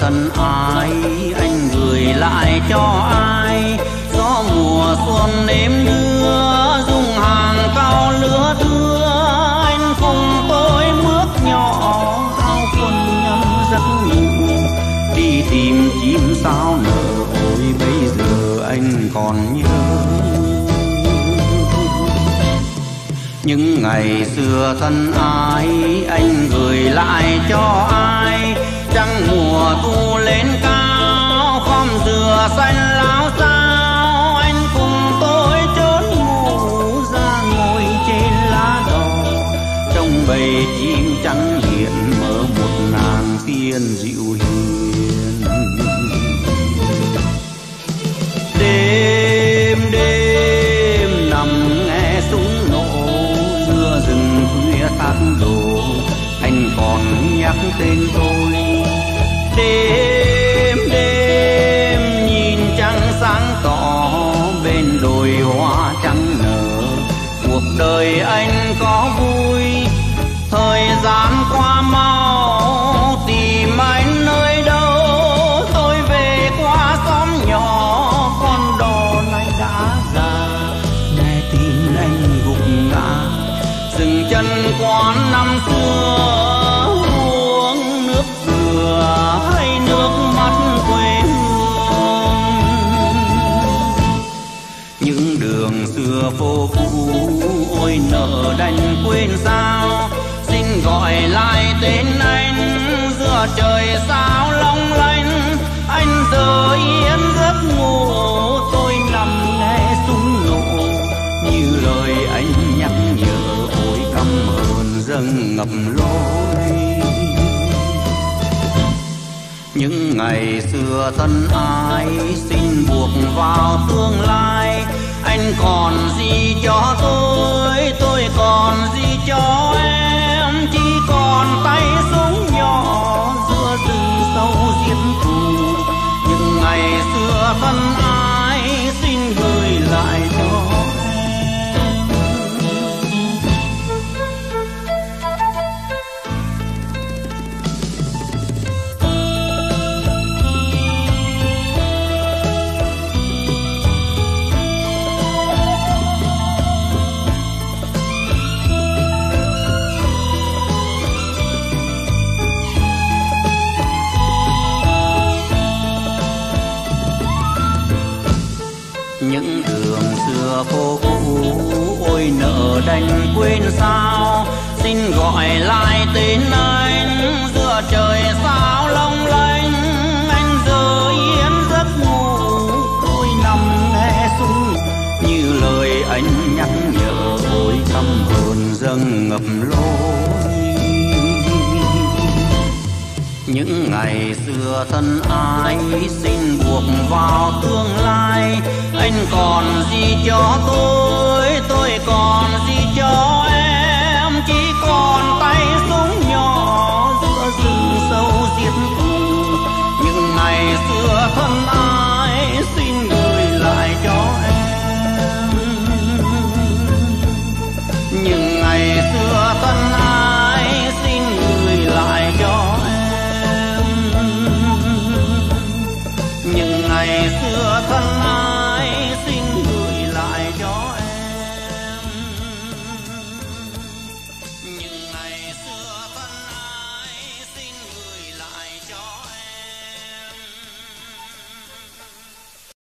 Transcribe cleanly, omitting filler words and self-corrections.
Thân ái anh gửi lại cho ai, gió mùa xuân nếm đưa dung hàng cao lứa thưa. Anh cùng tôi bước nhỏ áo quần nhân giấc ngủ, đi tìm chim sao nở. Ôi bây giờ anh còn nhớ những ngày xưa thân ái anh gửi lại cho ai. Trăng mùa thu lên cao, khom dừa xanh láo sao anh cùng về chim trắng hiện mở một nàng tiên dịu hiền. Đêm đêm nằm nghe súng nổ giữa rừng khuya thác đổ, anh còn nhắc tên tôi. Đêm đêm nhìn trăng sáng tỏ bên đồi hoa trắng nở, cuộc đời anh có vui. Thời gian qua mau tìm anh nơi đâu, tôi về qua xóm nhỏ con đò này đã già, nghe tin anh gục ngã dừng chân quán năm xưa. Phố cũ ôi nợ đành quên sao, xin gọi lại tên anh giữa trời sao long lanh. Anh giờ yên giấc ngủ, tôi nằm nghe súng nổ như lời anh nhắc nhở. Ôi cảm ơn dâng ngập lối những ngày xưa thân ái, xin buộc vào tương lai. Anh còn gì cho tôi còn gì cho em, chỉ còn tay súng nhỏ giữa rừng sâu diêm thù. Những ngày xưa thân ái xin gửi lại cho phố cũ ôi nợ đành quên sao, xin gọi lại tên anh giữa trời sao long lanh. Anh giờ yên giấc ngủ, tôi nằm nghe súng như lời anh nhắc nhở. Ôi cảm ơn dâng ngập lối những ngày xưa thân ái, xin buộc vào tương lai. Anh còn gì cho tôi còn